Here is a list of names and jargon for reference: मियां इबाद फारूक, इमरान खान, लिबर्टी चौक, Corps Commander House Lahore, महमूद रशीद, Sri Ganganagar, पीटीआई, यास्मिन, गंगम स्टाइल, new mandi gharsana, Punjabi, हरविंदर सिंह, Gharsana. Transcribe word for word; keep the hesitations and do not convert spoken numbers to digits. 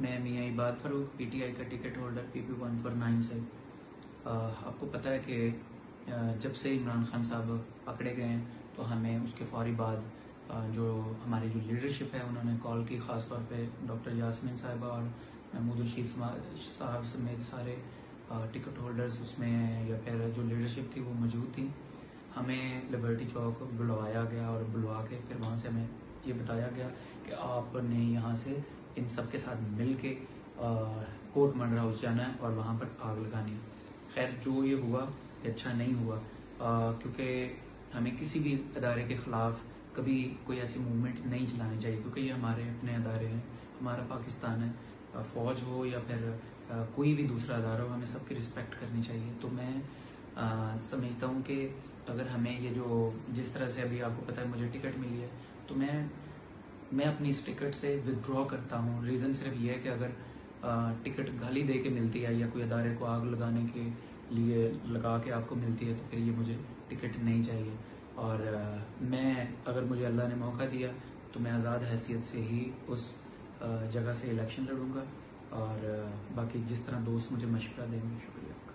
मैं मियां इबाद फारूक पीटीआई का ticket holder PP one four nine से। आपको पता है कि जब से इमरान खान साहब पकड़े गए हैं तो हमें उसके फौरी बाद जो हमारी जो लीडरशिप है उन्होंने कॉल की, ख़ासतौर पे डॉक्टर यास्मिन साहब और महमूद रशीद साहब समेत सारे टिकट होल्डर्स उसमें या फिर जो लीडरशिप थी वो मौजूद थी। हमें लिबर्टी चौक बुलवाया गया और बुलवा के फिर वहाँ से हमें ये बताया गया कि आपने यहाँ से इन सब के साथ मिल के कोर्ट मंडर हाउस जाना है और वहाँ पर आग लगानी है। खैर जो ये हुआ ये अच्छा नहीं हुआ, क्योंकि हमें किसी भी अदारे के ख़िलाफ़ कभी कोई ऐसी मूवमेंट नहीं चलानी चाहिए, क्योंकि ये हमारे अपने अदारे हैं, हमारा पाकिस्तान है। फ़ौज हो या फिर कोई भी दूसरा अदारा हो, हमें सबकी रिस्पेक्ट करनी चाहिए। तो मैं आ, समझता हूँ कि अगर हमें ये जो जिस तरह से अभी आपको पता है मुझे टिकट मिली है, तो मैं मैं अपनी इस टिकट से विदड्रॉ करता हूँ। रीज़न सिर्फ ये है कि अगर आ, टिकट गाली दे के मिलती है या कोई अदारे को आग लगाने के लिए लगा के आपको मिलती है, तो फिर ये मुझे टिकट नहीं चाहिए। और आ, मैं अगर मुझे अल्लाह ने मौका दिया तो मैं आज़ाद हैसियत से ही उस आ, जगह से इलेक्शन लड़ूंगा, और आ, बाकी जिस तरह दोस्त मुझे मशवरा देंगे। शुक्रिया।